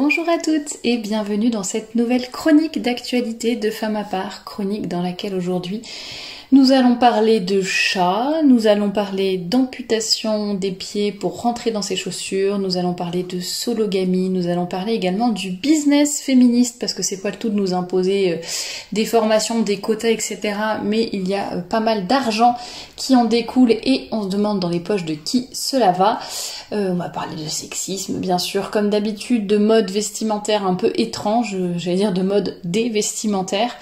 Bonjour à toutes et bienvenue dans cette nouvelle chronique d'actualité de Femme à part, chronique dans laquelle aujourd'hui nous allons parler de chats, nous allons parler d'amputation des pieds pour rentrer dans ses chaussures, nous allons parler de sologamie, nous allons parler également du business féministe parce que c'est pas le tout de nous imposer des formations, des quotas, etc. Mais il y a pas mal d'argent qui en découle et on se demande dans les poches de qui cela va. On va parler de sexisme bien sûr, comme d'habitude, de mode vestimentaire un peu étrange, j'allais dire de mode dévestimentaire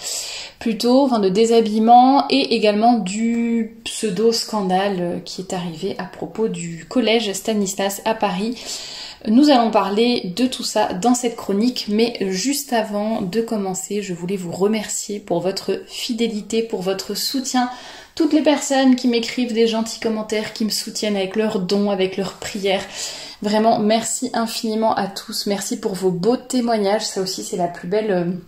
plutôt, enfin de déshabillement, et également du pseudo-scandale qui est arrivé à propos du collège Stanislas à Paris. Nous allons parler de tout ça dans cette chronique, mais juste avant de commencer, je voulais vous remercier pour votre fidélité, pour votre soutien. Toutes les personnes qui m'écrivent des gentils commentaires, qui me soutiennent avec leurs dons, avec leurs prières. Vraiment, merci infiniment à tous. Merci pour vos beaux témoignages. Ça aussi, c'est la plus belle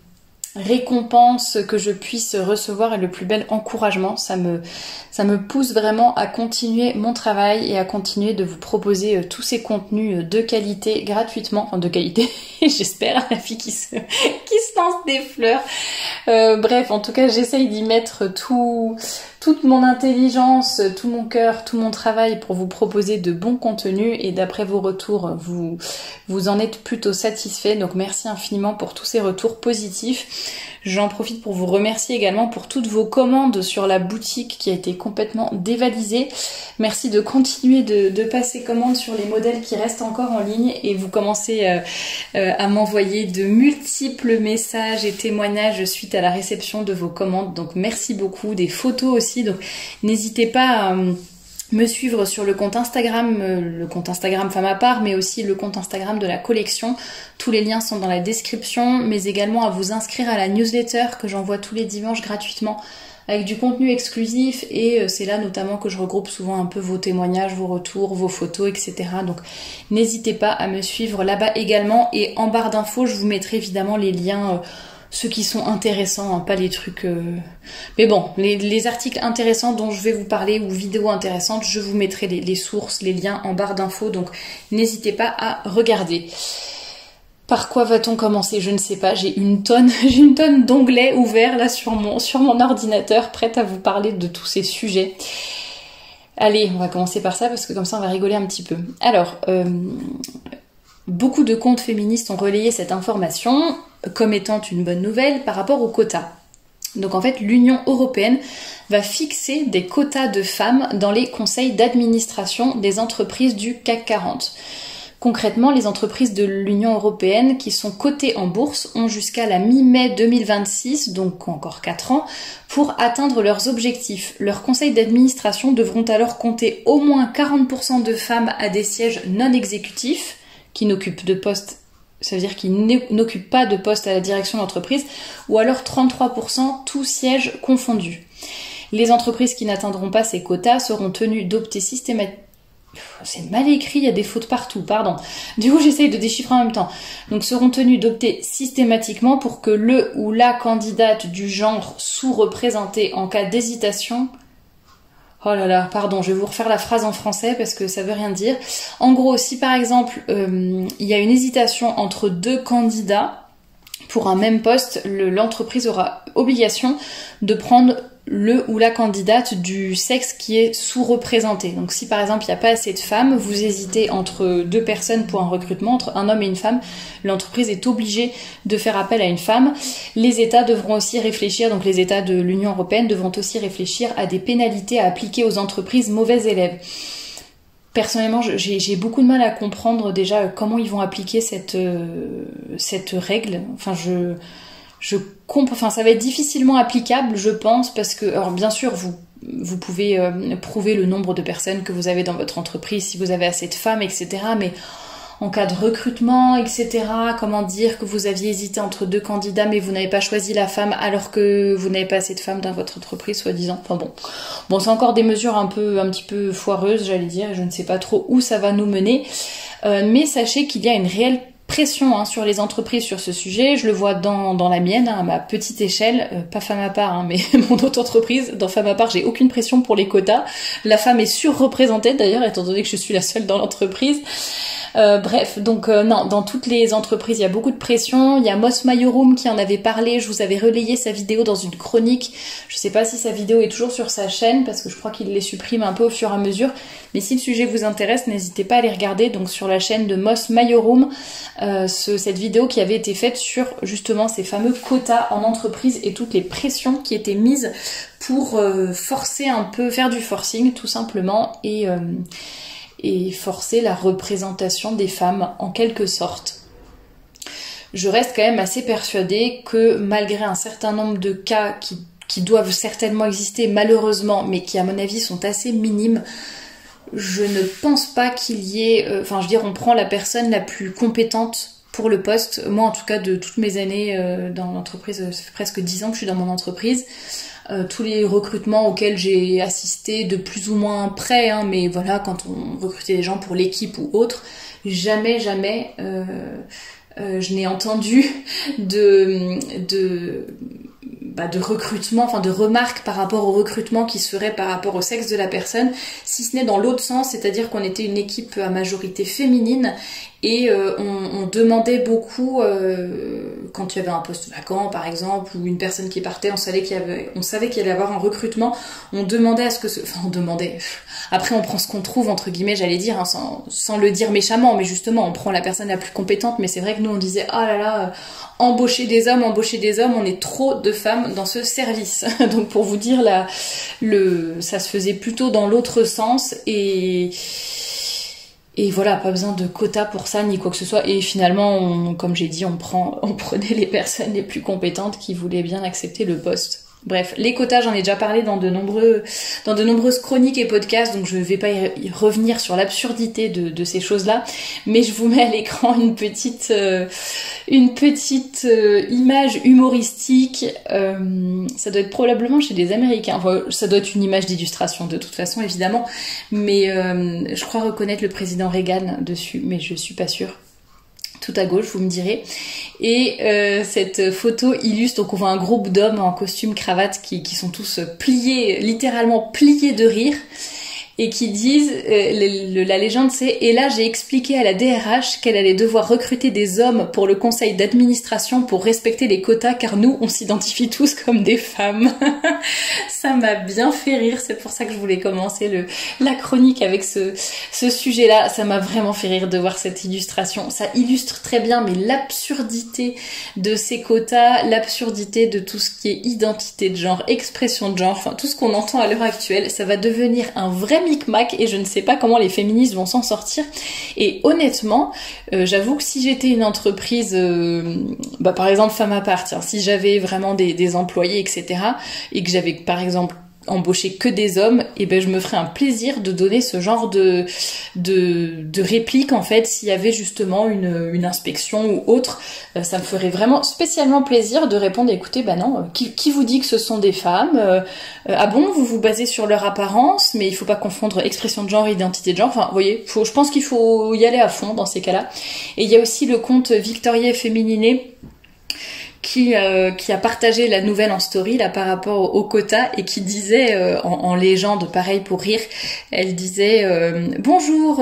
récompense que je puisse recevoir et le plus bel encouragement. Ça me pousse vraiment à continuer mon travail et à continuer de vous proposer tous ces contenus de qualité gratuitement, enfin de qualité, j'espère, la fille qui se lance des fleurs. Bref, en tout cas, j'essaye d'y mettre toute mon intelligence, tout mon cœur, tout mon travail pour vous proposer de bons contenus, et d'après vos retours, vous en êtes plutôt satisfait. Donc merci infiniment pour tous ces retours positifs. J'en profite pour vous remercier également pour toutes vos commandes sur la boutique qui a été complètement dévalisée. Merci de continuer de passer commande sur les modèles qui restent encore en ligne, et vous commencez à m'envoyer de multiples messages et témoignages suite à la réception de vos commandes. Donc merci beaucoup, des photos aussi. Donc n'hésitez pas à me suivre sur le compte Instagram Femme à part, mais aussi le compte Instagram de la collection. Tous les liens sont dans la description, mais également à vous inscrire à la newsletter que j'envoie tous les dimanches gratuitement avec du contenu exclusif, et c'est là notamment que je regroupe souvent un peu vos témoignages, vos retours, vos photos, etc. Donc n'hésitez pas à me suivre là-bas également, et en barre d'infos, je vous mettrai évidemment les liens, ceux qui sont intéressants, hein, pas les trucs... Mais bon, les articles intéressants dont je vais vous parler, ou vidéos intéressantes, je vous mettrai les sources, les liens en barre d'infos, donc n'hésitez pas à regarder. Par quoi va-t-on commencer? Je ne sais pas, j'ai une tonne d'onglets ouverts là sur mon ordinateur, prête à vous parler de tous ces sujets. Allez, on va commencer par ça, parce que comme ça on va rigoler un petit peu. Alors, beaucoup de comptes féministes ont relayé cette information comme étant une bonne nouvelle par rapport aux quotas. Donc en fait, l'Union européenne va fixer des quotas de femmes dans les conseils d'administration des entreprises du CAC 40. Concrètement, les entreprises de l'Union européenne qui sont cotées en bourse ont jusqu'à la mi-mai 2026, donc encore 4 ans, pour atteindre leurs objectifs. Leurs conseils d'administration devront alors compter au moins 40% de femmes à des sièges non exécutifs, qui n'occupent de postes, ça veut dire qu'ils n'occupent pas de poste à la direction de l'entreprise, ou alors 33% tous sièges confondus. Les entreprises qui n'atteindront pas ces quotas seront tenues d'opter systématiquement... C'est mal écrit, il y a des fautes partout, pardon. Du coup, j'essaye de déchiffrer en même temps. Donc, seront tenues d'opter systématiquement pour que le ou la candidate du genre sous-représenté en cas d'hésitation... Oh là là, pardon, je vais vous refaire la phrase en français parce que ça veut rien dire. En gros, si par exemple, il y a une hésitation entre deux candidats pour un même poste, l'entreprise aura obligation de prendre le ou la candidate du sexe qui est sous-représenté. Donc si par exemple il n'y a pas assez de femmes, vous hésitez entre deux personnes pour un recrutement, entre un homme et une femme, l'entreprise est obligée de faire appel à une femme. Les États devront aussi réfléchir, donc les États de l'Union européenne devront aussi réfléchir à des pénalités à appliquer aux entreprises mauvaises élèves. Personnellement, j'ai beaucoup de mal à comprendre déjà comment ils vont appliquer cette règle. Enfin, ça va être difficilement applicable, je pense, parce que, alors bien sûr, vous pouvez prouver le nombre de personnes que vous avez dans votre entreprise, si vous avez assez de femmes, etc. Mais en cas de recrutement, etc., comment dire que vous aviez hésité entre deux candidats, mais vous n'avez pas choisi la femme alors que vous n'avez pas assez de femmes dans votre entreprise, soi-disant. Enfin bon, c'est encore des mesures un petit peu foireuses, j'allais dire, je ne sais pas trop où ça va nous mener. Mais sachez qu'il y a une réelle pression hein, sur les entreprises sur ce sujet. Je le vois dans la mienne, hein, à ma petite échelle, pas Femme à part, hein, mais mon autre entreprise. Dans Femme à part, j'ai aucune pression pour les quotas. La femme est surreprésentée d'ailleurs, étant donné que je suis la seule dans l'entreprise. Bref, donc non, dans toutes les entreprises, il y a beaucoup de pression. Il y a Moss My Room qui en avait parlé. Je vous avais relayé sa vidéo dans une chronique. Je sais pas si sa vidéo est toujours sur sa chaîne, parce que je crois qu'il les supprime un peu au fur et à mesure. Mais si le sujet vous intéresse, n'hésitez pas à les regarder. Donc sur la chaîne de Moss My Room, cette vidéo qui avait été faite sur justement ces fameux quotas en entreprise et toutes les pressions qui étaient mises pour forcer un peu, faire du forcing tout simplement, et forcer la représentation des femmes en quelque sorte. Je reste quand même assez persuadée que malgré un certain nombre de cas qui doivent certainement exister malheureusement, mais qui à mon avis sont assez minimes, je ne pense pas qu'il y ait... Enfin, je veux dire, on prend la personne la plus compétente pour le poste. Moi, en tout cas, de toutes mes années dans l'entreprise, ça fait presque 10 ans que je suis dans mon entreprise. Tous les recrutements auxquels j'ai assisté de plus ou moins près, hein, mais voilà, quand on recrutait des gens pour l'équipe ou autre, jamais je n'ai entendu de recrutement, enfin de remarques par rapport au recrutement qui serait par rapport au sexe de la personne, si ce n'est dans l'autre sens, c'est-à-dire qu'on était une équipe à majorité féminine et on demandait beaucoup, quand il y avait un poste vacant par exemple, ou une personne qui partait, on savait qu'il y allait avoir un recrutement, on demandait à ce que... Enfin on demandait, après on prend ce qu'on trouve entre guillemets, j'allais dire, hein, sans le dire méchamment, mais justement on prend la personne la plus compétente, mais c'est vrai que nous on disait « Ah là là, embaucher des hommes, on est trop de femmes dans ce service ». Donc pour vous dire, ça se faisait plutôt dans l'autre sens, et voilà, pas besoin de quotas pour ça ni quoi que ce soit, et finalement comme j'ai dit, on prenait les personnes les plus compétentes qui voulaient bien accepter le poste. Bref, les quotas, j'en ai déjà parlé dans de nombreuses chroniques et podcasts, donc je ne vais pas y revenir sur l'absurdité de ces choses-là, mais je vous mets à l'écran une petite image humoristique. Ça doit être probablement chez des Américains, enfin, ça doit être une image d'illustration de toute façon, évidemment, mais je crois reconnaître le président Reagan dessus, mais je suis pas sûre. Tout à gauche, vous me direz. Et cette photo illustre, donc on voit un groupe d'hommes en costume cravate qui sont tous pliés, littéralement pliés de rire, et qui disent, la légende c'est « Et là j'ai expliqué à la DRH qu'elle allait devoir recruter des hommes pour le conseil d'administration pour respecter les quotas, car nous on s'identifie tous comme des femmes. » Ça m'a bien fait rire, c'est pour ça que je voulais commencer la chronique avec ce sujet-là. Ça m'a vraiment fait rire de voir cette illustration. Ça illustre très bien, mais l'absurdité de ces quotas, l'absurdité de tout ce qui est identité de genre, expression de genre, enfin tout ce qu'on entend à l'heure actuelle, ça va devenir un vrai micmac et je ne sais pas comment les féministes vont s'en sortir. Et honnêtement, j'avoue que si j'étais une entreprise, par exemple Femme à part, tiens, si j'avais vraiment des employés, etc., et que j'avais par exemple embaucher que des hommes, et ben je me ferais un plaisir de donner ce genre de réplique, en fait, s'il y avait justement une inspection ou autre, ça me ferait vraiment spécialement plaisir de répondre, écoutez, ben non, qui vous dit que ce sont des femmes, ah bon, vous vous basez sur leur apparence, mais il faut pas confondre expression de genre et identité de genre, enfin, vous voyez, je pense qu'il faut y aller à fond dans ces cas-là. Et il y a aussi le compte Victoria Fémininé, qui a partagé la nouvelle en story là par rapport aux quotas et qui disait en légende, pareil pour rire, elle disait bonjour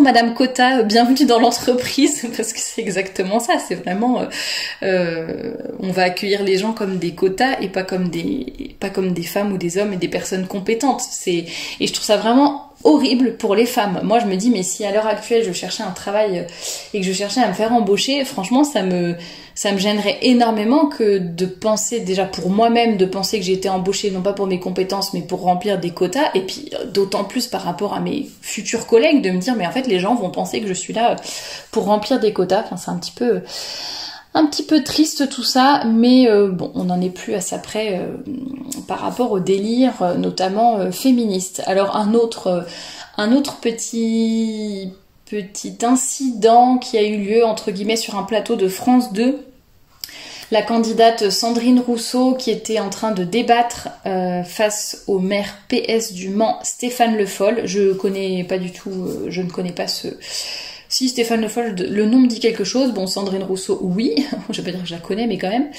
Madame Quota, bienvenue dans l'entreprise, parce que c'est exactement ça, c'est vraiment on va accueillir les gens comme des quotas et pas comme des femmes ou des hommes et des personnes compétentes. Et je trouve ça vraiment horrible pour les femmes. Moi je me dis, mais si à l'heure actuelle je cherchais un travail et que je cherchais à me faire embaucher, franchement ça me gênerait énormément que de penser, déjà pour moi-même, de penser que j'ai été embauchée non pas pour mes compétences mais pour remplir des quotas, et puis d'autant plus par rapport à mes futurs collègues, de me dire mais en fait les gens vont penser que je suis là pour remplir des quotas. Enfin, c'est un petit peu triste tout ça, mais bon, on n'en est plus à ça près par rapport au délire, notamment féministe. Alors un autre petit incident qui a eu lieu, entre guillemets, sur un plateau de France 2, la candidate Sandrine Rousseau qui était en train de débattre face au maire PS du Mans, Stéphane Le Foll. Je ne connais pas Si Stéphane Le Foll, le nom me dit quelque chose, bon, Sandrine Rousseau, oui, je vais pas dire que je la connais, mais quand même.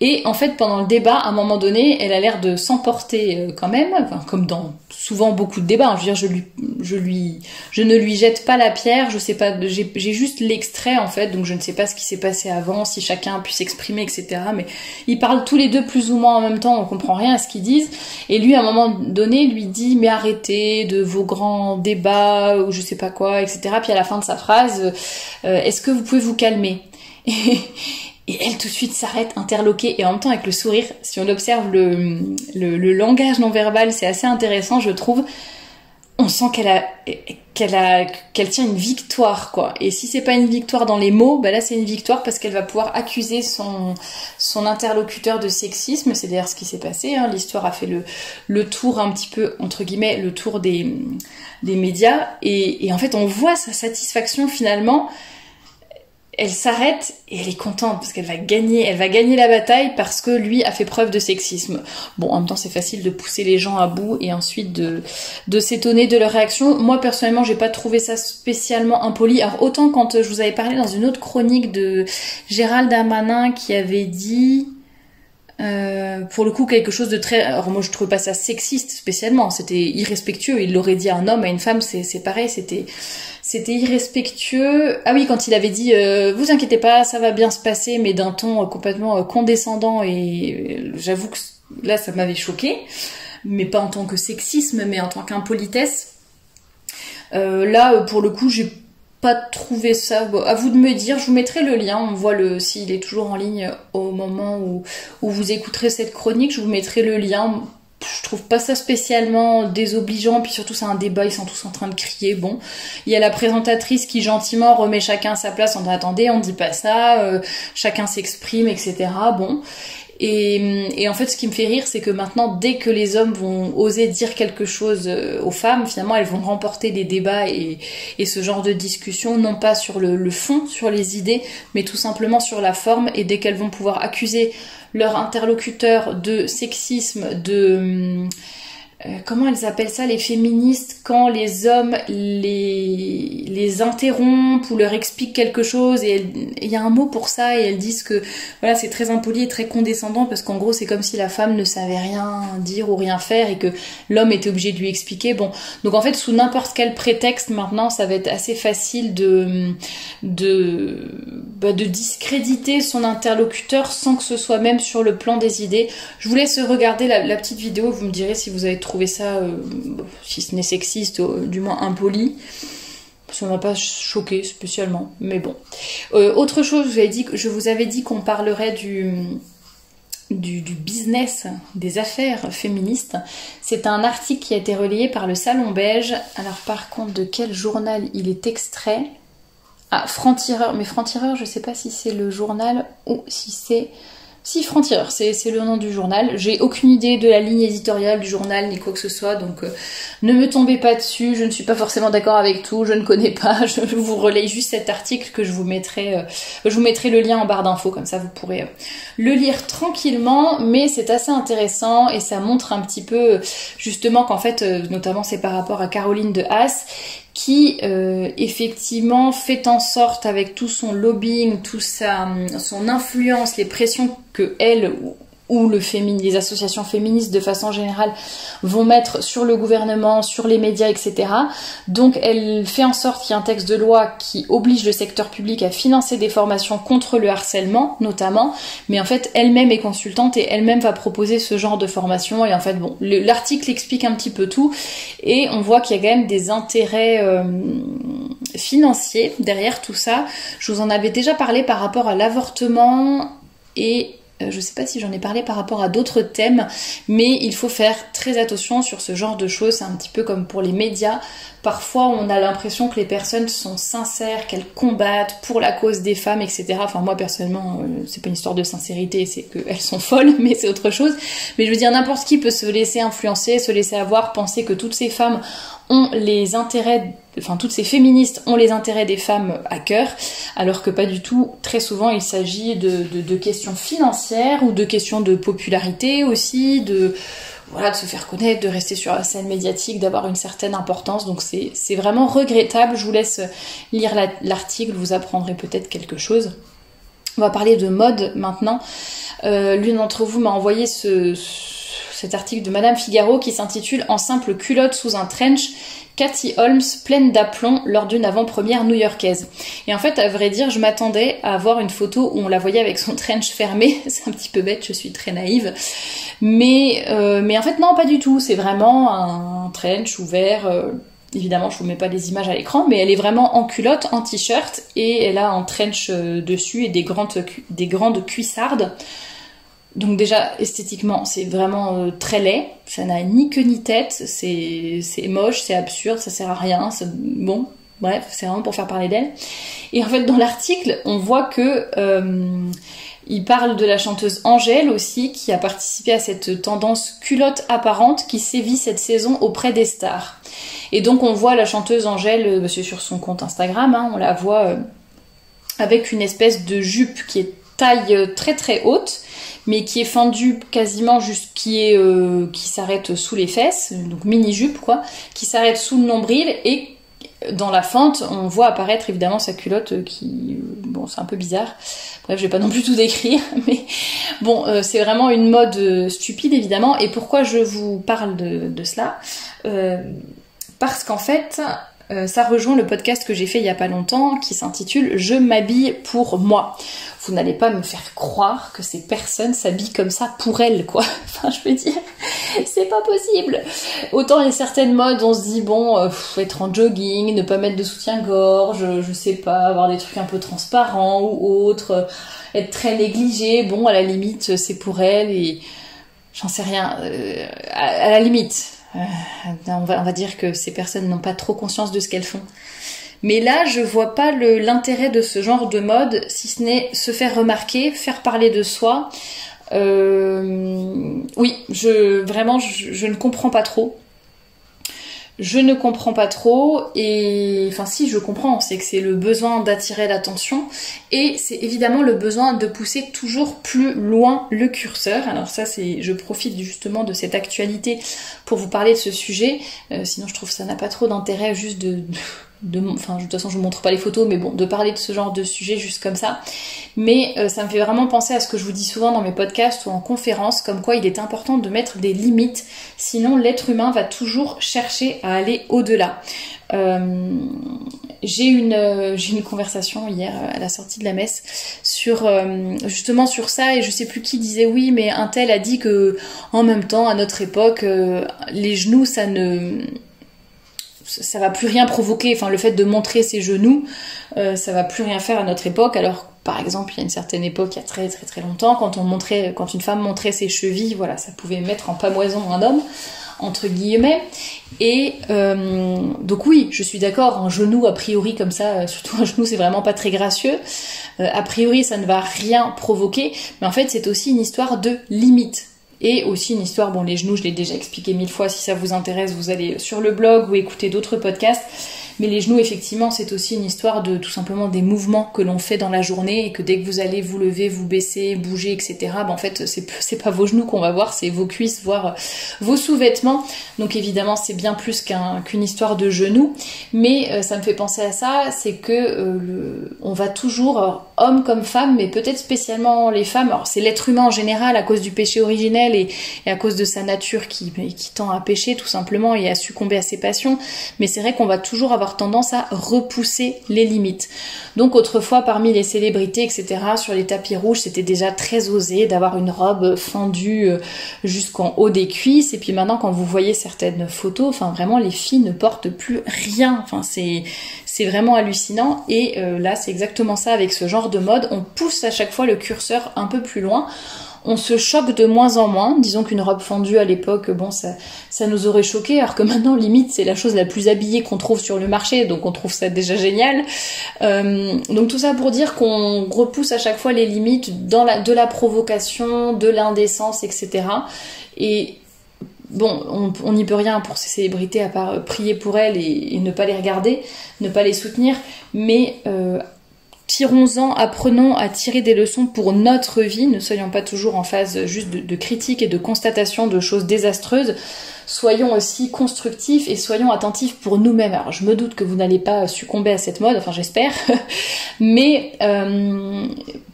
Et en fait, pendant le débat, à un moment donné, elle a l'air de s'emporter quand même, enfin, comme dans souvent beaucoup de débats, hein. Je veux dire, je ne lui jette pas la pierre, je sais pas, j'ai juste l'extrait en fait, donc je ne sais pas ce qui s'est passé avant, si chacun a pu s'exprimer, etc. Mais ils parlent tous les deux plus ou moins en même temps, on comprend rien à ce qu'ils disent, et lui, à un moment donné, lui dit, mais arrêtez de vos grands débats, ou je sais pas quoi, etc. Puis à la fin de sa phrase, est-ce que vous pouvez vous calmer? Et elle tout de suite s'arrête, interloquée, et en même temps avec le sourire. Si on observe le langage non-verbal, c'est assez intéressant, je trouve. On sent qu'elle tient une victoire, quoi. Et si c'est pas une victoire dans les mots, bah là c'est une victoire parce qu'elle va pouvoir accuser son interlocuteur de sexisme. C'est d'ailleurs ce qui s'est passé, hein. L'histoire a fait le tour un petit peu, entre guillemets, le tour des médias. Et en fait, on voit sa satisfaction finalement. Elle s'arrête et elle est contente parce qu'elle va gagner. Elle va gagner la bataille parce que lui a fait preuve de sexisme. Bon, en même temps, c'est facile de pousser les gens à bout et ensuite de s'étonner de leur réaction. Moi, personnellement, j'ai pas trouvé ça spécialement impoli. Alors, autant quand je vous avais parlé dans une autre chronique de Gérald Darmanin qui avait dit... pour le coup quelque chose de très... Alors moi je trouvais pas ça sexiste spécialement, c'était irrespectueux, il l'aurait dit à un homme, à une femme, c'est pareil, c'était irrespectueux. Ah oui, quand il avait dit vous inquiétez pas, ça va bien se passer, mais d'un ton complètement condescendant, et j'avoue que là ça m'avait choqué, mais pas en tant que sexisme, mais en tant qu'impolitesse. Là pour le coup j'ai pas trouvé ça, bon, à vous de me dire, je vous mettrai le lien, on voit s'il est toujours en ligne au moment où vous écouterez cette chronique, je vous mettrai le lien. Je trouve pas ça spécialement désobligeant, puis surtout c'est un débat, ils sont tous en train de crier, bon, il y a la présentatrice qui gentiment remet chacun à sa place, on dit attendez, on dit pas ça, chacun s'exprime, etc. Bon, et en fait ce qui me fait rire, c'est que maintenant dès que les hommes vont oser dire quelque chose aux femmes, finalement elles vont remporter les débats et ce genre de discussion, non pas sur le fond, sur les idées, mais tout simplement sur la forme, et dès qu'elles vont pouvoir accuser leur interlocuteur de sexisme, de... comment elles appellent ça, les féministes, quand les hommes les interrompent ou leur expliquent quelque chose, et il y a un mot pour ça, et elles disent que voilà, c'est très impoli et très condescendant, parce qu'en gros c'est comme si la femme ne savait rien dire ou rien faire et que l'homme était obligé de lui expliquer. Bon, donc en fait sous n'importe quel prétexte maintenant ça va être assez facile de discréditer son interlocuteur sans que ce soit même sur le plan des idées. Je vous laisse regarder la petite vidéo, vous me direz si vous avez trouvé ça, si ce n'est sexiste, du moins impoli. Ça ne m'a pas choqué spécialement, mais bon. Autre chose, je vous avais dit qu'on parlerait du business, des affaires féministes. C'est un article qui a été relayé par le Salon Belge. Alors par contre, de quel journal il est extrait? Ah, Franc-Tireur. Mais Franc-Tireur, je ne sais pas si c'est le journal ou si c'est... Si, Franc-Tireur, c'est le nom du journal. J'ai aucune idée de la ligne éditoriale du journal ni quoi que ce soit, donc ne me tombez pas dessus, je ne suis pas forcément d'accord avec tout, je ne connais pas, je vous relaye juste cet article que je vous mettrai le lien en barre d'infos, comme ça vous pourrez le lire tranquillement, mais c'est assez intéressant et ça montre un petit peu justement qu'en fait, notamment c'est par rapport à Caroline de Haas, qui effectivement fait en sorte, avec tout son lobbying, tout son influence, les pressions que elle ou les associations féministes de façon générale vont mettre sur le gouvernement, sur les médias, etc. Donc elle fait en sorte qu'il y ait un texte de loi qui oblige le secteur public à financer des formations contre le harcèlement, notamment, mais en fait elle-même est consultante et elle-même va proposer ce genre de formation, et en fait bon, l'article explique un petit peu tout, et on voit qu'il y a quand même des intérêts financiers derrière tout ça. Je vous en avais déjà parlé par rapport à l'avortement, et je sais pas si j'en ai parlé par rapport à d'autres thèmes, mais il faut faire très attention sur ce genre de choses. C'est un petit peu comme pour les médias. Parfois, on a l'impression que les personnes sont sincères, qu'elles combattent pour la cause des femmes, etc. Enfin, moi, personnellement, c'est pas une histoire de sincérité, c'est qu'elles sont folles, mais c'est autre chose. Mais je veux dire, n'importe qui peut se laisser influencer, se laisser avoir, penser que toutes ces femmes ont les intérêts... Enfin, toutes ces féministes ont les intérêts des femmes à cœur, alors que pas du tout. Très souvent, il s'agit de questions financières ou de questions de popularité aussi, voilà, de se faire connaître, de rester sur la scène médiatique, d'avoir une certaine importance. Donc c'est vraiment regrettable. Je vous laisse lire l'article, vous apprendrez peut-être quelque chose. On va parler de mode maintenant. L'une d'entre vous m'a envoyé cet article de Madame Figaro qui s'intitule « En simple culotte sous un trench ». Cathy Holmes, pleine d'aplomb lors d'une avant-première new-yorkaise. Et en fait, à vrai dire, je m'attendais à voir une photo où on la voyait avec son trench fermé. C'est un petit peu bête, je suis très naïve. Mais en fait, non, pas du tout. C'est vraiment un trench ouvert. Évidemment, je vous mets pas les images à l'écran, mais elle est vraiment en culotte, en t-shirt, et elle a un trench dessus et des grandes cuissardes. Donc déjà, esthétiquement, c'est vraiment très laid, ça n'a ni queue ni tête, c'est moche, c'est absurde, ça sert à rien, bon, bref, c'est vraiment pour faire parler d'elle. Et en fait, dans l'article, on voit que il parle de la chanteuse Angèle aussi, qui a participé à cette tendance culotte apparente qui sévit cette saison auprès des stars. Et donc on voit la chanteuse Angèle, c'est sur son compte Instagram, hein, on la voit avec une espèce de jupe qui est taille très très haute, mais qui est fendue quasiment qui s'arrête sous les fesses, donc mini-jupe quoi, qui s'arrête sous le nombril, et dans la fente, on voit apparaître évidemment sa culotte qui... Bon, c'est un peu bizarre. Bref, je vais pas non plus tout décrire, mais bon, c'est vraiment une mode stupide évidemment, et pourquoi je vous parle de cela parce qu'en fait... ça rejoint le podcast que j'ai fait il n'y a pas longtemps qui s'intitule « Je m'habille pour moi ». Vous n'allez pas me faire croire que ces personnes s'habillent comme ça pour elles, quoi. Enfin, je veux dire, c'est pas possible. Autant il y a certaines modes, on se dit, bon, être en jogging, ne pas mettre de soutien-gorge, je sais pas, avoir des trucs un peu transparents ou autres, être très négligé, bon, à la limite, c'est pour elles et... J'en sais rien, à la limite... on va dire que ces personnes n'ont pas trop conscience de ce qu'elles font. Mais là, je vois pas l'intérêt de ce genre de mode, si ce n'est se faire remarquer, faire parler de soi. Oui, je ne comprends pas trop. Je ne comprends pas trop, et enfin si je comprends, c'est que c'est le besoin d'attirer l'attention, et c'est évidemment le besoin de pousser toujours plus loin le curseur. Alors ça c'est, je profite justement de cette actualité pour vous parler de ce sujet, sinon je trouve que ça n'a pas trop d'intérêt juste de toute façon je vous montre pas les photos, mais bon, de parler de ce genre de sujet juste comme ça. Mais ça me fait vraiment penser à ce que je vous dis souvent dans mes podcasts ou en conférences, comme quoi il est important de mettre des limites, sinon l'être humain va toujours chercher à aller au-delà. J'ai une conversation hier à la sortie de la messe sur justement sur ça, et je sais plus qui disait oui, mais un tel a dit que en même temps à notre époque les genoux ça va plus rien provoquer, enfin le fait de montrer ses genoux, ça va plus rien faire à notre époque, alors par exemple il y a une certaine époque, il y a très très très longtemps, quand une femme montrait ses chevilles, voilà, ça pouvait mettre en pamoison un homme, entre guillemets, et donc oui, je suis d'accord, un genou a priori comme ça, surtout un genou c'est vraiment pas très gracieux, a priori ça ne va rien provoquer, mais en fait c'est aussi une histoire de limite. Et aussi une histoire, bon les genoux je l'ai déjà expliqué 1000 fois, si ça vous intéresse vous allez sur le blog ou écouter d'autres podcasts, mais les genoux effectivement c'est aussi une histoire de tout simplement des mouvements que l'on fait dans la journée, et que dès que vous allez vous lever, vous baisser, bouger, etc, ben en fait c'est pas vos genoux qu'on va voir, c'est vos cuisses, voire vos sous-vêtements, donc évidemment c'est bien plus qu'une histoire de genoux, mais ça me fait penser à ça, c'est que on va toujours, hommes comme femmes, mais peut-être spécialement les femmes, alors c'est l'être humain en général à cause du péché originel, et à cause de sa nature qui tend à pécher tout simplement et à succomber à ses passions, mais c'est vrai qu'on va toujours avoir tendance à repousser les limites. Donc autrefois parmi les célébrités etc, sur les tapis rouges c'était déjà très osé d'avoir une robe fendue jusqu'en haut des cuisses, et puis maintenant quand vous voyez certaines photos, enfin vraiment les filles ne portent plus rien, enfin c'est vraiment hallucinant, et là c'est exactement ça avec ce genre de mode, on pousse à chaque fois le curseur un peu plus loin. On se choque de moins en moins, disons qu'une robe fendue à l'époque, bon, ça nous aurait choqué, alors que maintenant, limite, c'est la chose la plus habillée qu'on trouve sur le marché, donc on trouve ça déjà génial. Donc tout ça pour dire qu'on repousse à chaque fois les limites de la provocation, de l'indécence, etc. Et bon, on n'y peut rien pour ces célébrités, à part prier pour elles et ne pas les regarder, ne pas les soutenir, mais... Tirons-en, apprenons à tirer des leçons pour notre vie, ne soyons pas toujours en phase juste de critique et de constatation de choses désastreuses, soyons aussi constructifs et soyons attentifs pour nous-mêmes. Alors je me doute que vous n'allez pas succomber à cette mode, enfin j'espère, mais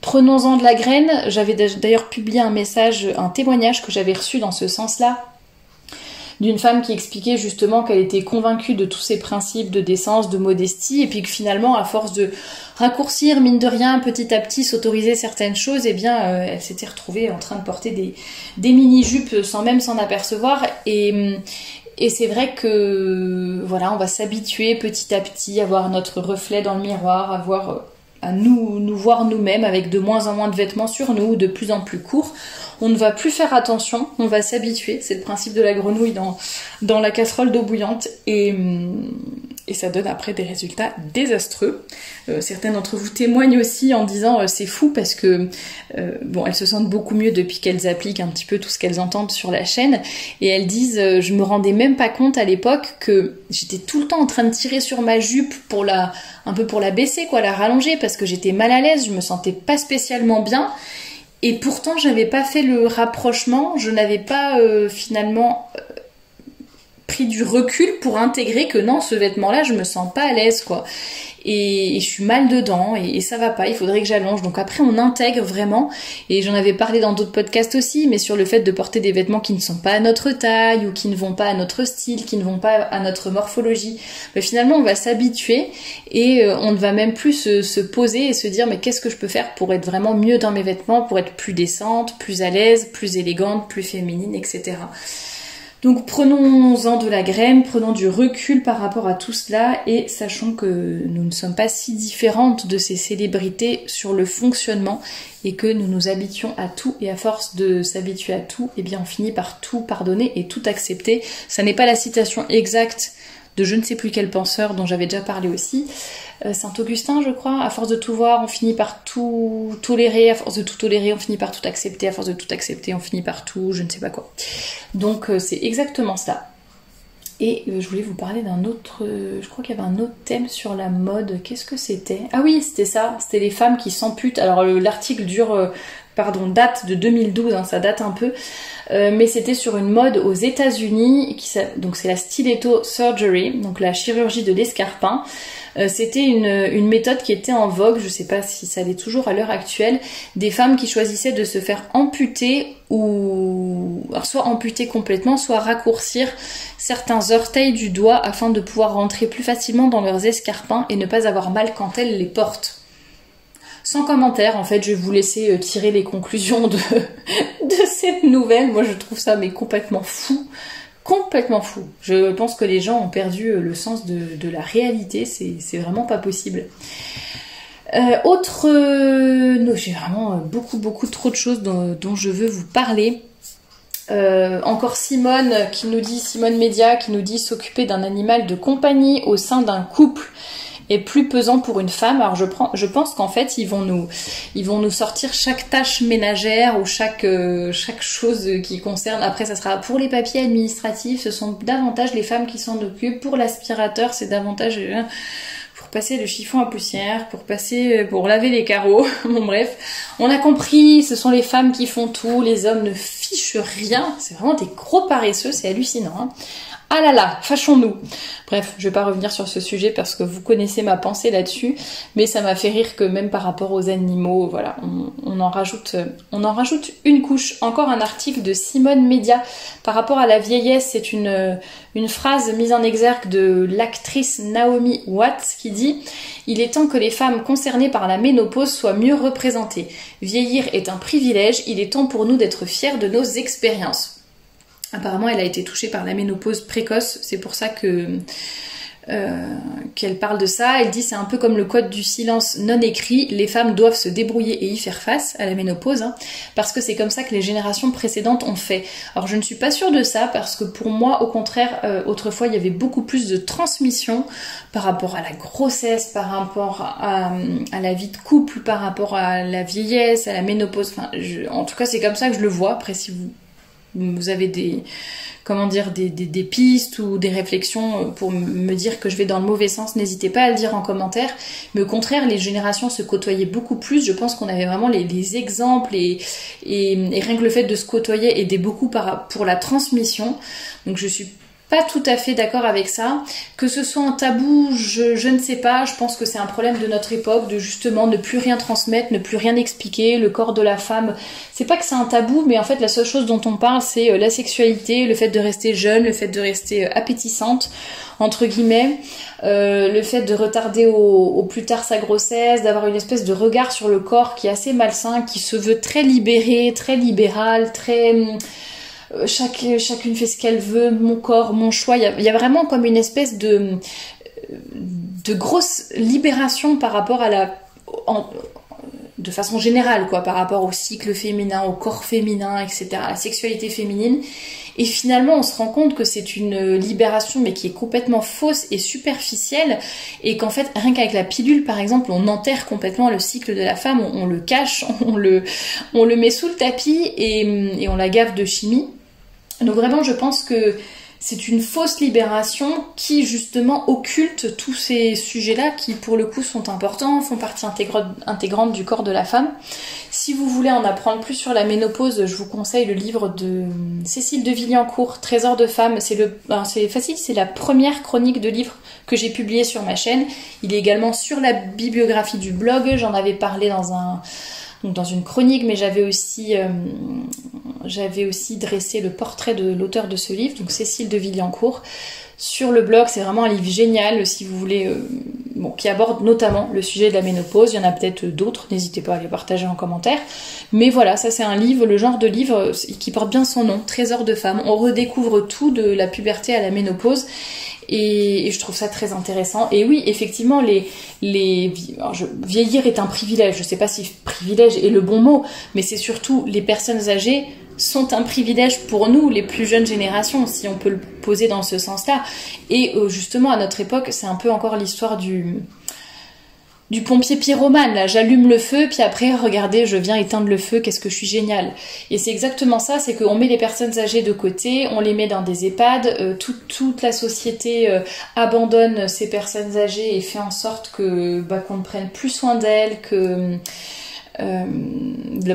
prenons-en de la graine. J'avais d'ailleurs publié un message, un témoignage que j'avais reçu dans ce sens-là, d'une femme qui expliquait justement qu'elle était convaincue de tous ces principes de décence, de modestie, et puis que finalement, à force de raccourcir, mine de rien, petit à petit, s'autoriser certaines choses, eh bien, elle s'était retrouvée en train de porter des mini-jupes sans même s'en apercevoir, et c'est vrai que, voilà, on va s'habituer petit à petit à voir notre reflet dans le miroir, à nous voir nous-mêmes avec de moins en moins de vêtements sur nous, de plus en plus courts. On ne va plus faire attention, on va s'habituer. C'est le principe de la grenouille dans la casserole d'eau bouillante. Et ça donne après des résultats désastreux. Certaines d'entre vous témoignent aussi en disant c'est fou parce que bon, elles se sentent beaucoup mieux depuis qu'elles appliquent un petit peu tout ce qu'elles entendent sur la chaîne, et elles disent je me rendais même pas compte à l'époque que j'étais tout le temps en train de tirer sur ma jupe pour un peu pour la baisser, quoi, la rallonger, parce que j'étais mal à l'aise, je me sentais pas spécialement bien, et pourtant j'avais pas fait le rapprochement, je n'avais pas finalement pris du recul pour intégrer que non, ce vêtement-là, je me sens pas à l'aise, quoi. Et je suis mal dedans, et ça va pas, il faudrait que j'allonge. Donc après, on intègre vraiment, et j'en avais parlé dans d'autres podcasts aussi, mais sur le fait de porter des vêtements qui ne sont pas à notre taille, ou qui ne vont pas à notre style, qui ne vont pas à notre morphologie. Mais finalement, on va s'habituer, et on ne va même plus se poser et se dire, mais qu'est-ce que je peux faire pour être vraiment mieux dans mes vêtements, pour être plus décente, plus à l'aise, plus élégante, plus féminine, etc. Donc prenons-en de la graine, prenons du recul par rapport à tout cela, et sachons que nous ne sommes pas si différentes de ces célébrités sur le fonctionnement, et que nous nous habituons à tout, et à force de s'habituer à tout, eh bien on finit par tout pardonner et tout accepter. Ça n'est pas la citation exacte de je ne sais plus quel penseur dont j'avais déjà parlé aussi, Saint-Augustin je crois, à force de tout voir on finit par tout tolérer, à force de tout tolérer on finit par tout accepter, à force de tout accepter on finit par tout je ne sais pas quoi. Donc c'est exactement ça. Et je voulais vous parler d'un autre, je crois qu'il y avait un autre thème sur la mode, qu'est-ce que c'était? Ah oui, c'était ça, c'était les femmes qui s'amputent. Alors l'article date de 2012, hein, ça date un peu, mais c'était sur une mode aux États-Unis, donc c'est la stiletto surgery, donc la chirurgie de l'escarpin. C'était une méthode qui était en vogue, je sais pas si ça l'est toujours à l'heure actuelle, des femmes qui choisissaient de se faire amputer, ou alors, soit amputer complètement, soit raccourcir certains orteils du doigt afin de pouvoir rentrer plus facilement dans leurs escarpins et ne pas avoir mal quand elles les portent. Sans commentaire, en fait, je vais vous laisser tirer les conclusions de cette nouvelle. Moi, je trouve ça mais complètement fou. Complètement fou. Je pense que les gens ont perdu le sens de la réalité. C'est vraiment pas possible. J'ai vraiment beaucoup trop de choses dont je veux vous parler. Encore Simone Média, qui nous dit s'occuper d'un animal de compagnie au sein d'un couple est plus pesant pour une femme. Alors je pense qu'en fait ils vont nous sortir chaque tâche ménagère ou chaque chose qui concerne. Après ça sera pour les papiers administratifs, ce sont davantage les femmes qui s'en occupent, pour l'aspirateur c'est davantage pour passer le chiffon à poussière, pour laver les carreaux. Bon bref, on a compris, ce sont les femmes qui font tout, les hommes ne fichent rien, c'est vraiment des gros paresseux, c'est hallucinant, hein. Ah là là, fâchons-nous. Bref, je vais pas revenir sur ce sujet parce que vous connaissez ma pensée là-dessus, mais ça m'a fait rire que même par rapport aux animaux, voilà, on en rajoute une couche. Encore un article de Simone Média par rapport à la vieillesse, c'est une phrase mise en exergue de l'actrice Naomi Watts qui dit « Il est temps que les femmes concernées par la ménopause soient mieux représentées. Vieillir est un privilège, il est temps pour nous d'être fiers de nos expériences. » Apparemment, elle a été touchée par la ménopause précoce, c'est pour ça qu'elle parle de ça. Elle dit c'est un peu comme le code du silence non écrit, les femmes doivent se débrouiller et y faire face à la ménopause, hein, parce que c'est comme ça que les générations précédentes ont fait. Alors je ne suis pas sûre de ça, parce que pour moi, au contraire, autrefois il y avait beaucoup plus de transmission par rapport à la grossesse, par rapport à la vie de couple, par rapport à la vieillesse, à la ménopause. Enfin, en tout cas, c'est comme ça que je le vois. Après, si vous vous avez des, comment dire, des pistes ou des réflexions pour me dire que je vais dans le mauvais sens, n'hésitez pas à le dire en commentaire. Mais au contraire, les générations se côtoyaient beaucoup plus. Je pense qu'on avait vraiment les exemples et rien que le fait de se côtoyer aidait beaucoup pour la transmission. Donc je suis pas tout à fait d'accord avec ça. Que ce soit un tabou, je ne sais pas, je pense que c'est un problème de notre époque de justement ne plus rien transmettre, ne plus rien expliquer, le corps de la femme, c'est pas que c'est un tabou, mais en fait la seule chose dont on parle c'est la sexualité, le fait de rester jeune, le fait de rester appétissante, entre guillemets, le fait de retarder au plus tard sa grossesse, d'avoir une espèce de regard sur le corps qui est assez malsain, qui se veut très libéré, très libéral, très... Chacune fait ce qu'elle veut, mon corps, mon choix. Il y a vraiment comme une espèce de grosse libération par rapport à de façon générale, quoi, par rapport au cycle féminin, au corps féminin, etc., à la sexualité féminine. Et finalement, on se rend compte que c'est une libération, mais qui est complètement fausse et superficielle, et qu'en fait, rien qu'avec la pilule, par exemple, on enterre complètement le cycle de la femme, on le cache, on le met sous le tapis, et on la gave de chimie. Donc vraiment, je pense que c'est une fausse libération qui, justement, occulte tous ces sujets-là qui, pour le coup, sont importants, font partie intégrante du corps de la femme. Si vous voulez en apprendre plus sur la ménopause, je vous conseille le livre de Cécile de Villancourt, Trésor de femmes. C'est facile, c'est la première chronique de livre que j'ai publiée sur ma chaîne. Il est également sur la bibliographie du blog. J'en avais parlé dans une chronique, mais j'avais aussi dressé le portrait de l'auteur de ce livre, donc Cécile de Villancourt. Sur le blog, c'est vraiment un livre génial, si vous voulez, bon, qui aborde notamment le sujet de la ménopause. Il y en a peut-être d'autres, n'hésitez pas à les partager en commentaire. Mais voilà, ça c'est un livre, le genre de livre qui porte bien son nom, Trésor de femmes. On redécouvre tout de la puberté à la ménopause. Et je trouve ça très intéressant. Et oui, effectivement, vieillir est un privilège. Je ne sais pas si privilège est le bon mot, mais c'est surtout les personnes âgées sont un privilège pour nous, les plus jeunes générations, si on peut le poser dans ce sens-là. Et justement, à notre époque, c'est un peu encore l'histoire du pompier pyromane, là, j'allume le feu, puis après, regardez, je viens éteindre le feu, qu'est-ce que je suis géniale. Et c'est exactement ça, c'est qu'on met les personnes âgées de côté, on les met dans des EHPAD, toute la société abandonne ces personnes âgées et fait en sorte que qu'on ne prenne plus soin d'elles, que...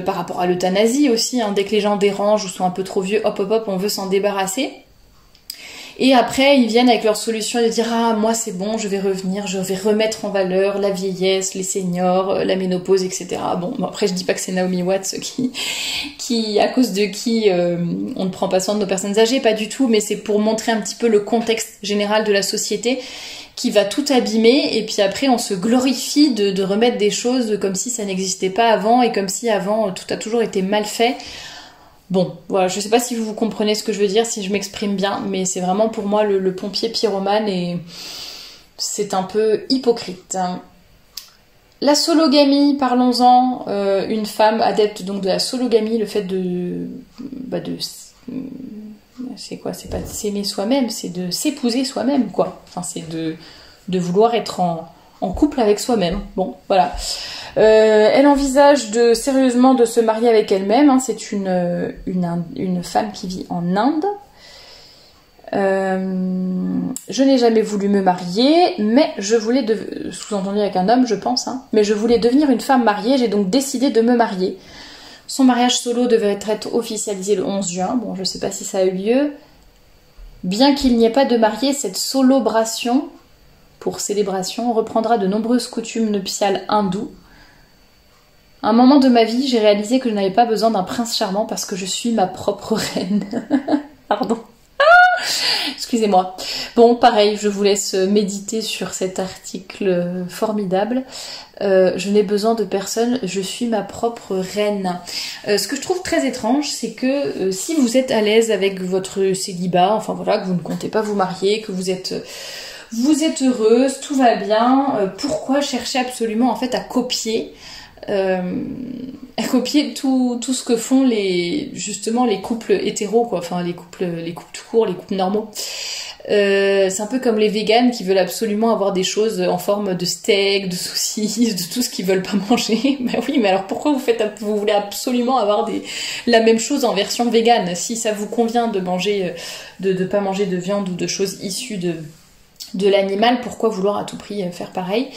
par rapport à l'euthanasie aussi, hein, dès que les gens dérangent ou sont un peu trop vieux, hop hop hop, on veut s'en débarrasser. Et après, ils viennent avec leur solution de dire « Ah, moi c'est bon, je vais revenir, je vais remettre en valeur la vieillesse, les seniors, la ménopause, etc. » Bon, après je dis pas que c'est Naomi Watts à cause de qui on ne prend pas soin de nos personnes âgées, pas du tout, mais c'est pour montrer un petit peu le contexte général de la société qui va tout abîmer, et puis après on se glorifie de remettre des choses comme si ça n'existait pas avant, et comme si avant tout a toujours été mal fait. Bon, voilà, je sais pas si vous comprenez ce que je veux dire, si je m'exprime bien, mais c'est vraiment pour moi le pompier pyromane et c'est un peu hypocrite. La sologamie, parlons-en, une femme adepte donc de la sologamie, le fait de... c'est quoi? C'est pas de s'aimer soi-même, c'est de s'épouser soi-même, quoi. Enfin, c'est de vouloir être en couple avec soi-même. Bon, voilà. Elle envisage sérieusement de se marier avec elle-même. Hein. C'est une femme qui vit en Inde. Je n'ai jamais voulu me marier, mais je voulais... Sous-entendu avec un homme, je pense. Hein. Mais je voulais devenir une femme mariée. J'ai donc décidé de me marier. Son mariage solo devait être officialisé le 11 juin. Bon, je ne sais pas si ça a eu lieu. Bien qu'il n'y ait pas de mariée, cette solobration... pour célébration, on reprendra de nombreuses coutumes nuptiales hindoues. À un moment de ma vie, j'ai réalisé que je n'avais pas besoin d'un prince charmant parce que je suis ma propre reine. Pardon. Ah, excusez-moi. Bon, pareil, je vous laisse méditer sur cet article formidable. Je n'ai besoin de personne, je suis ma propre reine. Ce que je trouve très étrange, c'est que si vous êtes à l'aise avec votre célibat, enfin voilà, que vous ne comptez pas vous marier, que vous êtes heureuse, tout va bien, pourquoi chercher absolument en fait à copier tout ce que font justement les couples hétéros, quoi, enfin les couples tout courts, les couples normaux. C'est un peu comme les véganes qui veulent absolument avoir des choses en forme de steak, de saucisses, de tout ce qu'ils veulent pas manger. Bah oui, mais alors pourquoi vous voulez absolument avoir la même chose en version végane? Si ça vous convient de manger, de pas manger de viande ou de choses issues de l'animal, pourquoi vouloir à tout prix faire pareil?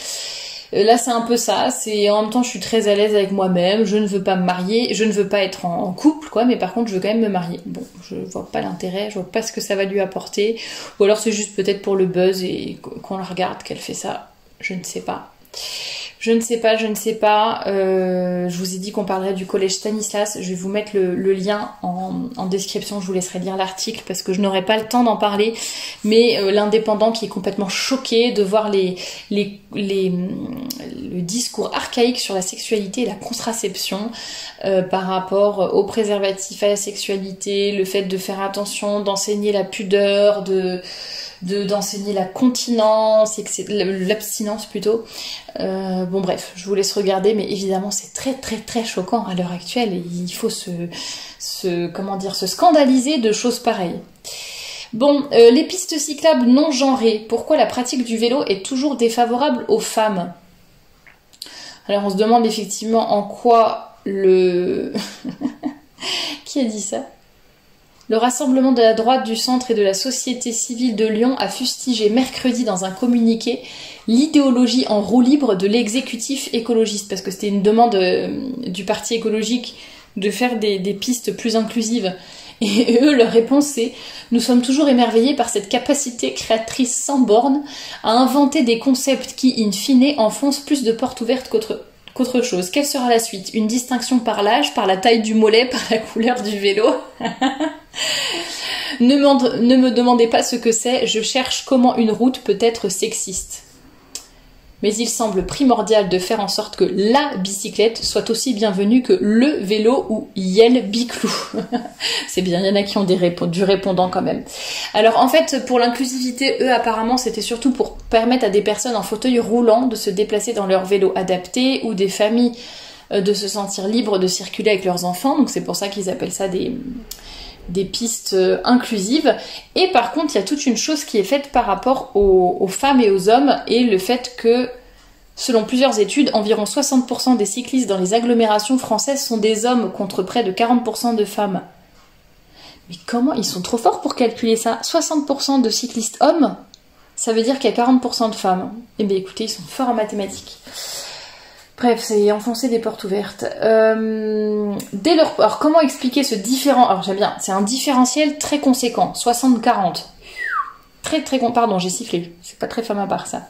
Là c'est un peu ça, c'est en même temps je suis très à l'aise avec moi-même, je ne veux pas me marier, je ne veux pas être en couple quoi, mais par contre je veux quand même me marier. Bon, je vois pas l'intérêt, je vois pas ce que ça va lui apporter, ou alors c'est juste peut-être pour le buzz et qu'on la regarde qu'elle fait ça, je ne sais pas. Je vous ai dit qu'on parlerait du collège Stanislas, je vais vous mettre le lien en description, je vous laisserai lire l'article parce que je n'aurai pas le temps d'en parler, mais l'indépendant qui est complètement choqué de voir le discours archaïque sur la sexualité et la contraception par rapport aux préservatifs à la sexualité, le fait de faire attention, d'enseigner la pudeur, d'enseigner la continence, l'abstinence plutôt. Bon bref, je vous laisse regarder, mais évidemment c'est très très très choquant à l'heure actuelle et il faut se scandaliser de choses pareilles. Bon, les pistes cyclables non genrées, pourquoi la pratique du vélo est toujours défavorable aux femmes? Alors on se demande effectivement en quoi le... Qui a dit ça? Le rassemblement de la droite, du centre et de la société civile de Lyon a fustigé mercredi dans un communiqué l'idéologie en roue libre de l'exécutif écologiste, parce que c'était une demande du parti écologique de faire des pistes plus inclusives. Et eux, leur réponse c'est « Nous sommes toujours émerveillés par cette capacité créatrice sans borne à inventer des concepts qui, in fine, enfoncent plus de portes ouvertes qu'autre chose. Quelle sera la suite? Une distinction par l'âge, par la taille du mollet, par la couleur du vélo? Ne me demandez pas ce que c'est, je cherche comment une route peut être sexiste. Mais il semble primordial de faire en sorte que la bicyclette soit aussi bienvenue que le vélo ou Yel Biclou. » C'est bien, il y en a qui ont du répondant quand même. Alors en fait, pour l'inclusivité, eux apparemment, c'était surtout pour permettre à des personnes en fauteuil roulant de se déplacer dans leur vélo adapté ou des familles de se sentir libres de circuler avec leurs enfants. Donc c'est pour ça qu'ils appellent ça des pistes inclusives. Et par contre, il y a toute une chose qui est faite par rapport aux femmes et aux hommes, et le fait que, selon plusieurs études, environ 60% des cyclistes dans les agglomérations françaises sont des hommes, contre près de 40% de femmes. Mais comment? Ils sont trop forts pour calculer ça. 60% de cyclistes hommes, ça veut dire qu'il y a 40% de femmes. Eh bien écoutez, ils sont forts en mathématiques. Bref, c'est enfoncer des portes ouvertes. Alors, comment expliquer ce différent... Alors, j'aime bien, c'est un différentiel très conséquent, 60-40. Pardon, j'ai sifflé, c'est pas très femme à part, ça.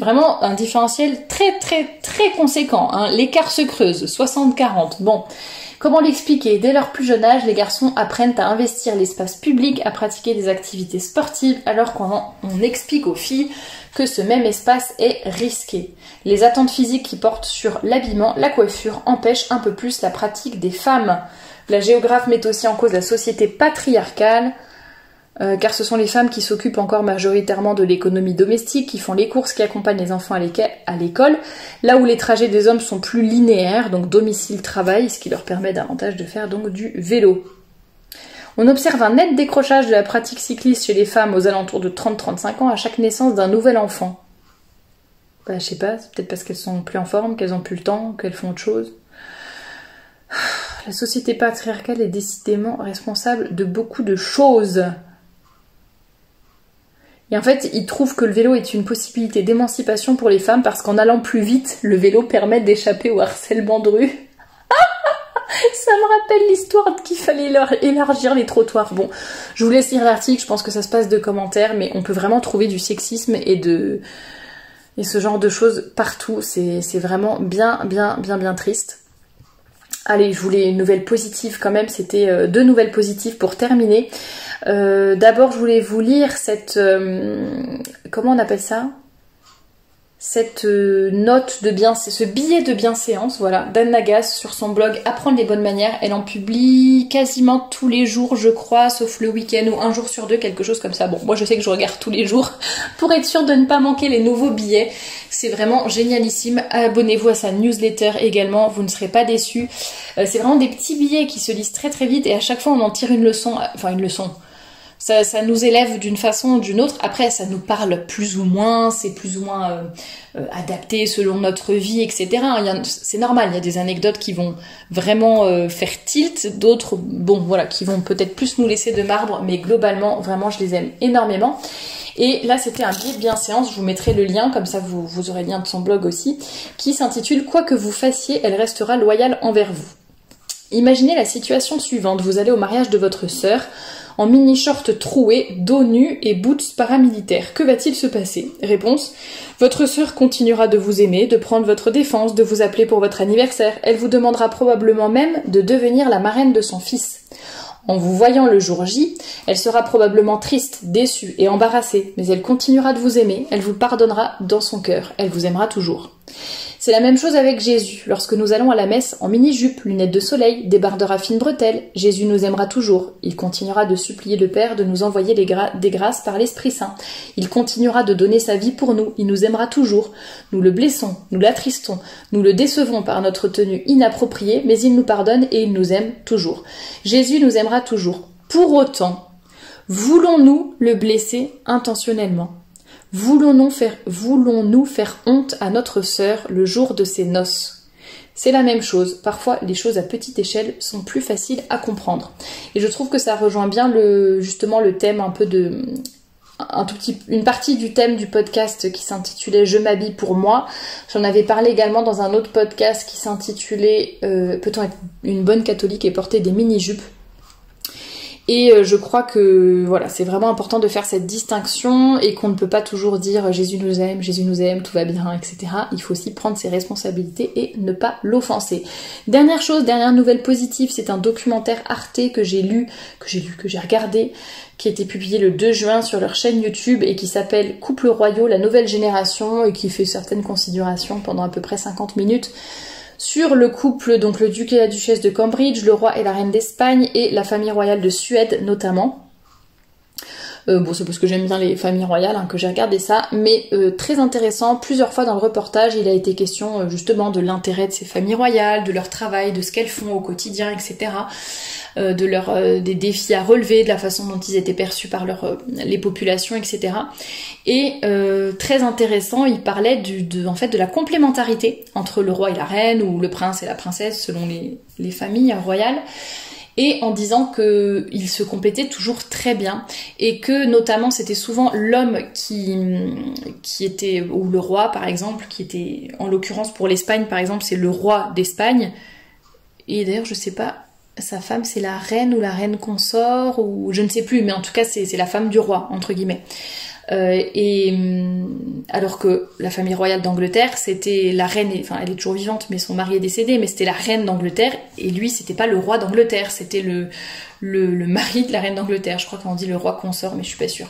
Vraiment, un différentiel très, très, très conséquent. Hein. L'écart se creuse, 60-40. Bon, comment l'expliquer? Dès leur plus jeune âge, les garçons apprennent à investir l'espace public, à pratiquer des activités sportives, alors qu'on explique aux filles que ce même espace est risqué. Les attentes physiques qui portent sur l'habillement, la coiffure, empêchent un peu plus la pratique des femmes. La géographe met aussi en cause la société patriarcale, car ce sont les femmes qui s'occupent encore majoritairement de l'économie domestique, qui font les courses, qui accompagnent les enfants à l'école, là où les trajets des hommes sont plus linéaires, donc domicile-travail, ce qui leur permet davantage de faire donc du vélo. On observe un net décrochage de la pratique cycliste chez les femmes aux alentours de 30-35 ans à chaque naissance d'un nouvel enfant. Bah, je sais pas, c'est peut-être parce qu'elles sont plus en forme, qu'elles ont plus le temps, qu'elles font autre chose. La société patriarcale est décidément responsable de beaucoup de choses. Et en fait, ils trouvent que le vélo est une possibilité d'émancipation pour les femmes parce qu'en allant plus vite, le vélo permet d'échapper au harcèlement de rue. Ça me rappelle l'histoire qu'il fallait élargir les trottoirs. Bon, je vous laisse lire l'article, je pense que ça se passe de commentaires, mais on peut vraiment trouver du sexisme et ce genre de choses partout. C'est vraiment bien triste. Allez, je voulais une nouvelle positive quand même, c'était deux nouvelles positives pour terminer. D'abord, je voulais vous lire cette... comment on appelle ça ? Cette note de bienséance, ce billet de bienséance, voilà, d'Anne Nagas sur son blog Apprendre les bonnes manières. Elle en publie quasiment tous les jours, je crois, sauf le week-end ou un jour sur deux, quelque chose comme ça. Bon, moi je sais que je regarde tous les jours pour être sûre de ne pas manquer les nouveaux billets. C'est vraiment génialissime. Abonnez-vous à sa newsletter également, vous ne serez pas déçus. C'est vraiment des petits billets qui se lisent très vite et à chaque fois on en tire une leçon. Ça nous élève d'une façon ou d'une autre. Après, ça nous parle plus ou moins, c'est plus ou moins adapté selon notre vie, etc. C'est normal, il y a des anecdotes qui vont vraiment faire tilt, d'autres, bon, voilà, qui vont peut-être plus nous laisser de marbre, mais globalement, vraiment, je les aime énormément. Et là, c'était un billet de bienséance, je vous mettrai le lien, comme ça vous aurez le lien de son blog aussi, qui s'intitule « Quoi que vous fassiez, elle restera loyale envers vous ». Imaginez la situation suivante, vous allez au mariage de votre sœur, en mini-short troué, dos nu et boots paramilitaires. Que va-t-il se passer? Réponse. Votre sœur continuera de vous aimer, de prendre votre défense, de vous appeler pour votre anniversaire. Elle vous demandera probablement même de devenir la marraine de son fils. En vous voyant le jour J, elle sera probablement triste, déçue et embarrassée, mais elle continuera de vous aimer, elle vous pardonnera dans son cœur, elle vous aimera toujours. C'est la même chose avec Jésus, lorsque nous allons à la messe en mini-jupe, lunettes de soleil, débardeur à fines bretelles, Jésus nous aimera toujours, il continuera de supplier le Père de nous envoyer des grâces par l'Esprit Saint, il continuera de donner sa vie pour nous, il nous aimera toujours, nous le blessons, nous l'attristons, nous le décevons par notre tenue inappropriée, mais il nous pardonne et il nous aime toujours. Jésus nous aimera toujours. Pour autant, voulons-nous le blesser intentionnellement ? Voulons-nous faire honte à notre sœur le jour de ses noces ? C'est la même chose. Parfois, les choses à petite échelle sont plus faciles à comprendre. Et je trouve que ça rejoint bien justement le thème un peu de... une partie du thème du podcast qui s'intitulait « Je m'habille pour moi ». J'en avais parlé également dans un autre podcast qui s'intitulait « Peut-on être une bonne catholique et porter des mini-jupes ?» Et je crois que voilà, c'est vraiment important de faire cette distinction et qu'on ne peut pas toujours dire Jésus nous aime, tout va bien, etc. Il faut aussi prendre ses responsabilités et ne pas l'offenser. Dernière chose, dernière nouvelle positive, c'est un documentaire Arte que j'ai lu, que j'ai regardé, qui a été publié le 2 juin sur leur chaîne YouTube et qui s'appelle Couples royaux, la nouvelle génération et qui fait certaines considérations pendant à peu près 50 minutes. Sur le couple, donc le duc et la duchesse de Cambridge, le roi et la reine d'Espagne et la famille royale de Suède notamment. Bon, c'est parce que j'aime bien les familles royales hein, que j'ai regardé ça, mais très intéressant. Plusieurs fois dans le reportage, il a été question justement de l'intérêt de ces familles royales, de leur travail, de ce qu'elles font au quotidien, etc. Des défis à relever, de la façon dont ils étaient perçus par les populations, etc. Et très intéressant, il parlait en fait de la complémentarité entre le roi et la reine, ou le prince et la princesse, selon les familles royales. Et en disant qu'ils se complétaient toujours très bien, et que notamment c'était souvent l'homme qui était, ou le roi par exemple, qui était, en l'occurrence pour l'Espagne par exemple, c'est le roi d'Espagne, et d'ailleurs je sais pas, sa femme c'est la reine ou la reine consort, ou je ne sais plus, mais en tout cas c'est la femme du roi, entre guillemets. Alors que la famille royale d'Angleterre, c'était la reine, enfin elle est toujours vivante, mais son mari est décédé, mais c'était la reine d'Angleterre, et lui c'était pas le roi d'Angleterre, c'était le mari de la reine d'Angleterre, je crois qu'on dit le roi consort, mais je suis pas sûre.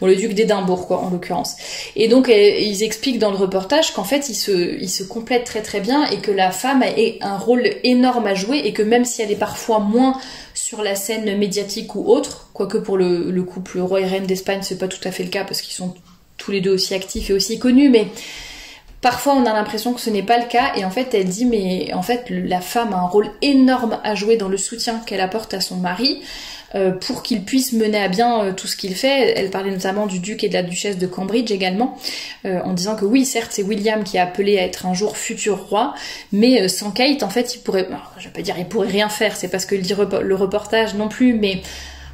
Bon, le duc d'Édimbourg quoi, en l'occurrence. Et donc ils expliquent dans le reportage qu'en fait ils se complètent très très bien, et que la femme a un rôle énorme à jouer, et que même si elle est parfois moins sur la scène médiatique ou autre, quoique pour le couple roi et reine d'Espagne c'est pas tout à fait le cas, parce qu'ils sont tous les deux aussi actifs et aussi connus, mais parfois on a l'impression que ce n'est pas le cas, et en fait elle dit mais en fait la femme a un rôle énorme à jouer dans le soutien qu'elle apporte à son mari pour qu'il puisse mener à bien tout ce qu'il fait. Elle parlait notamment du duc et de la duchesse de Cambridge également, en disant que oui, certes, c'est William qui a appelé à être un jour futur roi, mais sans Kate, en fait, il pourrait... Alors, je vais pas dire il pourrait rien faire, c'est parce que le reportage non plus, mais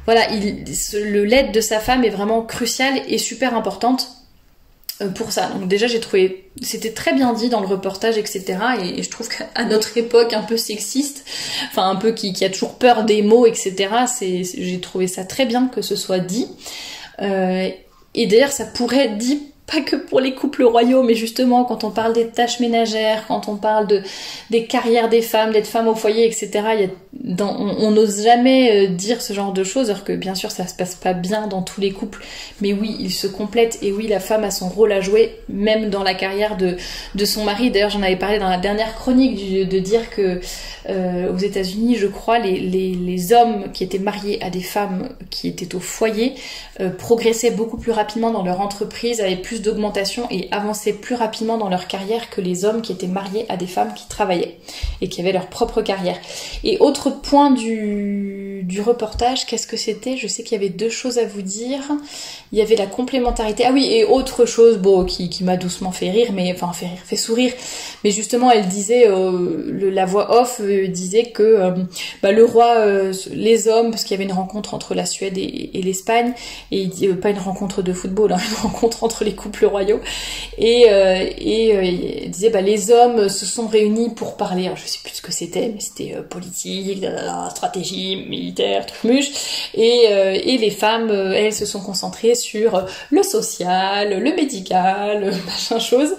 voilà, l'aide de sa femme est vraiment cruciale et super importante pour ça. Donc déjà j'ai trouvé, c'était très bien dit dans le reportage, etc. Et je trouve qu'à notre époque un peu sexiste, enfin un peu qui a toujours peur des mots, etc. J'ai trouvé ça très bien que ce soit dit. Et d'ailleurs ça pourrait être dit pas que pour les couples royaux, mais justement quand on parle des tâches ménagères, quand on parle des carrières des femmes, d'être femme au foyer, etc. On n'ose jamais dire ce genre de choses, alors que bien sûr ça se passe pas bien dans tous les couples, mais oui, ils se complètent, et oui, la femme a son rôle à jouer, même dans la carrière de son mari. D'ailleurs j'en avais parlé dans la dernière chronique, de dire que aux États-Unis, je crois, les hommes qui étaient mariés à des femmes qui étaient au foyer progressaient beaucoup plus rapidement dans leur entreprise, avaient plus d'augmentation et avançaient plus rapidement dans leur carrière que les hommes qui étaient mariés à des femmes qui travaillaient et qui avaient leur propre carrière. Et autre point du reportage, qu'est-ce que c'était? Je sais qu'il y avait deux choses à vous dire. Il y avait la complémentarité. Ah oui, et autre chose, bon, qui m'a doucement fait rire, mais enfin fait sourire. Mais justement, elle disait, la voix off disait que le roi, les hommes, parce qu'il y avait une rencontre entre la Suède et l'Espagne, et pas une rencontre de football, hein, une rencontre entre les couples royaux. Et disait, les hommes se sont réunis pour parler. Alors, je sais plus ce que c'était, mais c'était politique, stratégie, militaire, truc-muche. Et les femmes, elles se sont concentrées sur le social, le médical, machin chose.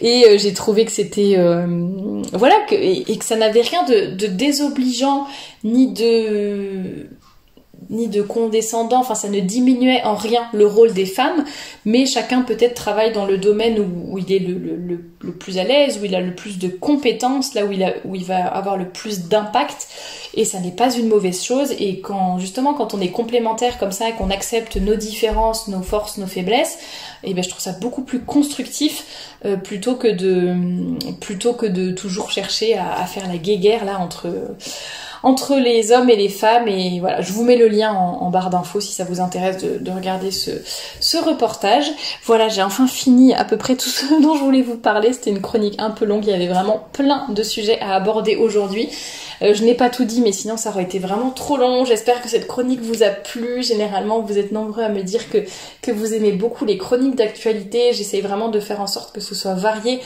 Et j'ai trouvé que c'était... que ça n'avait rien de désobligeant, ni de condescendant, enfin ça ne diminuait en rien le rôle des femmes, mais chacun peut-être travaille dans le domaine où il est le plus à l'aise, où il a le plus de compétences, là où il va avoir le plus d'impact, et ça n'est pas une mauvaise chose. Et quand on est complémentaires comme ça et qu'on accepte nos différences, nos forces, nos faiblesses, et ben je trouve ça beaucoup plus constructif plutôt que de toujours chercher à faire la guéguerre là entre les hommes et les femmes. Et voilà, je vous mets le lien en barre d'infos si ça vous intéresse de regarder ce reportage. Voilà, j'ai enfin fini à peu près tout ce dont je voulais vous parler. C'était une chronique un peu longue, il y avait vraiment plein de sujets à aborder aujourd'hui. Je n'ai pas tout dit, mais sinon ça aurait été vraiment trop long. J'espère que cette chronique vous a plu. Généralement, vous êtes nombreux à me dire que vous aimez beaucoup les chroniques d'actualité. J'essaye vraiment de faire en sorte que ce soit varié,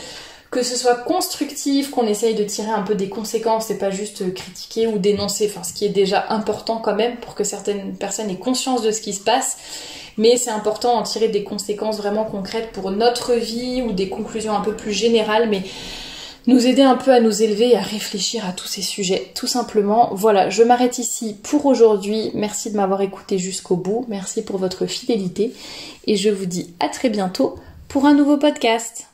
que ce soit constructif, qu'on essaye de tirer un peu des conséquences et pas juste critiquer ou dénoncer, enfin ce qui est déjà important quand même pour que certaines personnes aient conscience de ce qui se passe, mais c'est important d'en tirer des conséquences vraiment concrètes pour notre vie ou des conclusions un peu plus générales, mais nous aider un peu à nous élever et à réfléchir à tous ces sujets, tout simplement. Voilà, je m'arrête ici pour aujourd'hui. Merci de m'avoir écouté jusqu'au bout, merci pour votre fidélité et je vous dis à très bientôt pour un nouveau podcast.